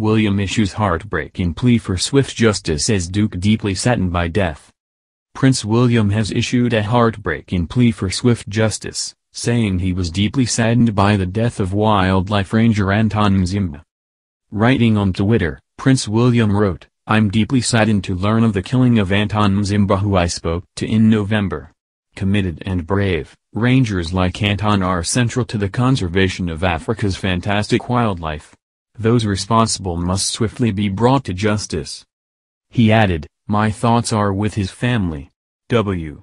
William issues heartbreaking plea for swift justice as Duke deeply saddened by death. Prince William has issued a heartbreaking plea for swift justice, saying he was deeply saddened by the death of wildlife ranger Anton Mzimba. Writing on Twitter, Prince William wrote, "I'm deeply saddened to learn of the killing of Anton Mzimba, who I spoke to in November. Committed and brave, rangers like Anton are central to the conservation of Africa's fantastic wildlife. Those responsible must swiftly be brought to justice." He added, "My thoughts are with his family. Mr.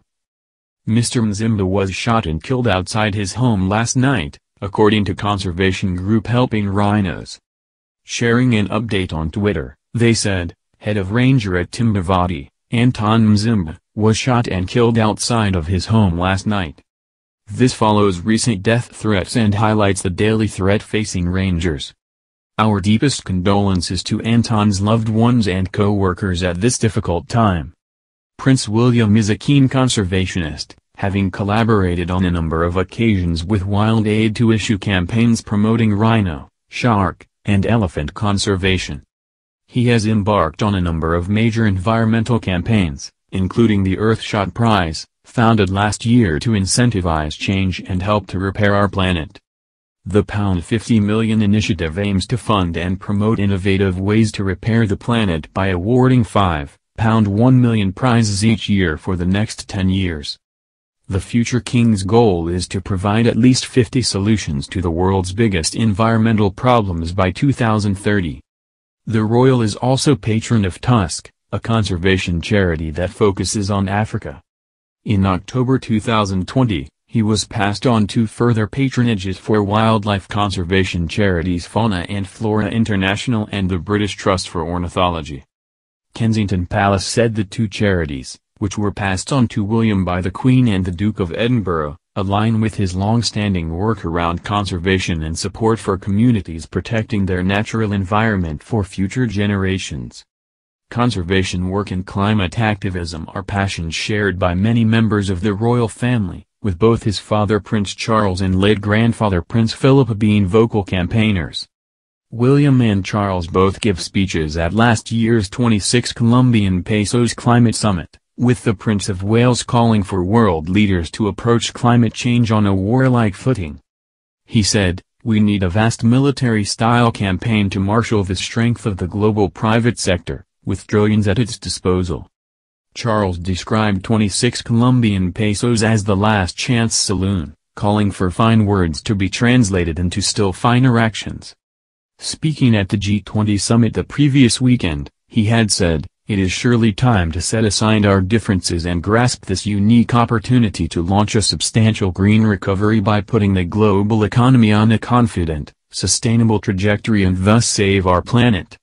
Mzimba was shot and killed outside his home last night," according to conservation group Helping Rhinos. Sharing an update on Twitter, they said, "Head of ranger at Timbavati, Anton Mzimba, was shot and killed outside of his home last night." This follows recent death threats and highlights the daily threat facing rangers. "Our deepest condolences to Anton's loved ones and co-workers at this difficult time." Prince William is a keen conservationist, having collaborated on a number of occasions with WildAid to issue campaigns promoting rhino, shark, and elephant conservation. He has embarked on a number of major environmental campaigns, including the Earthshot Prize, founded last year to incentivize change and help to repair our planet. The £50 million initiative aims to fund and promote innovative ways to repair the planet by awarding £5.1 million prizes each year for the next 10 years. The future king's goal is to provide at least 50 solutions to the world's biggest environmental problems by 2030. The royal is also patron of Tusk, a conservation charity that focuses on Africa. In October 2020, he was passed on to further patronages for wildlife conservation charities Fauna and Flora International and the British Trust for Ornithology. Kensington Palace said the two charities, which were passed on to William by the Queen and the Duke of Edinburgh, align with his long-standing work around conservation and support for communities protecting their natural environment for future generations. Conservation work and climate activism are passions shared by many members of the royal family, with both his father Prince Charles and late grandfather Prince Philip being vocal campaigners. William and Charles both give speeches at last year's 26 Colombian Pesos Climate Summit, with the Prince of Wales calling for world leaders to approach climate change on a warlike footing. He said, "We need a vast military-style campaign to marshal the strength of the global private sector, with trillions at its disposal." Charles described 26 Colombian pesos as the last chance saloon, calling for fine words to be translated into still finer actions. Speaking at the G20 summit the previous weekend, he had said, "It is surely time to set aside our differences and grasp this unique opportunity to launch a substantial green recovery by putting the global economy on a confident, sustainable trajectory and thus save our planet."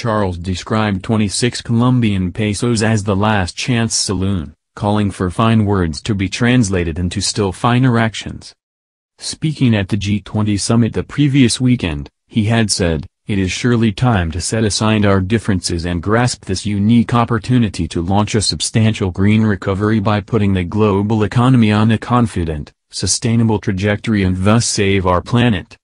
Charles described 26 Colombian pesos as the last chance saloon, calling for fine words to be translated into still finer actions. Speaking at the G20 summit the previous weekend, he had said, "It is surely time to set aside our differences and grasp this unique opportunity to launch a substantial green recovery by putting the global economy on a confident, sustainable trajectory and thus save our planet."